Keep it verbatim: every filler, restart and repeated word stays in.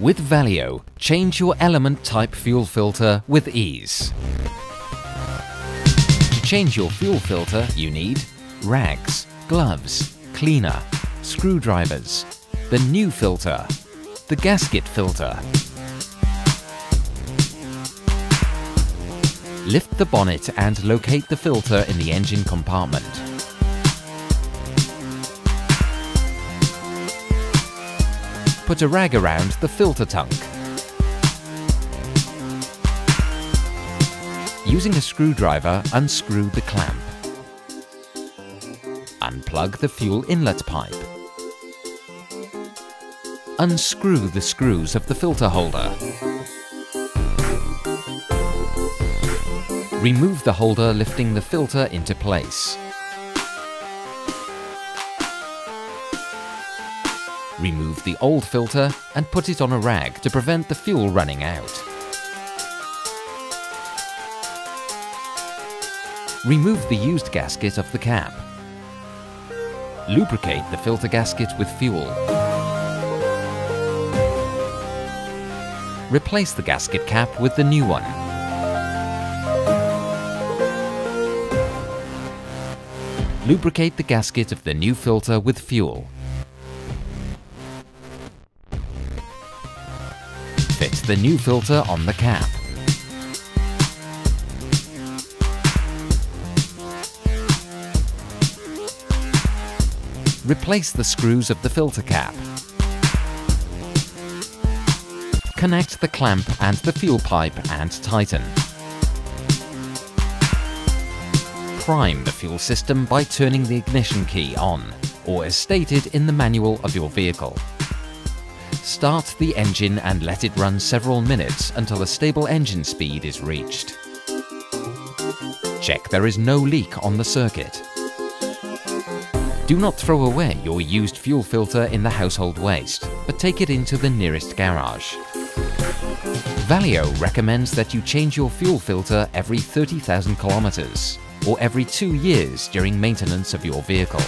With Valeo, change your element type fuel filter with ease. To change your fuel filter, you need rags, gloves, cleaner, screwdrivers, the new filter, the gasket filter. Lift the bonnet and locate the filter in the engine compartment. Put a rag around the filter tank. Using a screwdriver, unscrew the clamp. Unplug the fuel inlet pipe. Unscrew the screws of the filter holder. Remove the holder, lifting the filter into place. Remove the old filter and put it on a rag to prevent the fuel running out. Remove the used gasket of the cap. Lubricate the filter gasket with fuel. Replace the gasket cap with the new one. Lubricate the gasket of the new filter with fuel. Fit the new filter on the cap. Replace the screws of the filter cap. Connect the clamp and the fuel pipe and tighten. Prime the fuel system by turning the ignition key on, or as stated in the manual of your vehicle. Start the engine and let it run several minutes until a stable engine speed is reached. Check there is no leak on the circuit. Do not throw away your used fuel filter in the household waste, but take it into the nearest garage. Valeo recommends that you change your fuel filter every thirty thousand kilometers, or every two years during maintenance of your vehicle.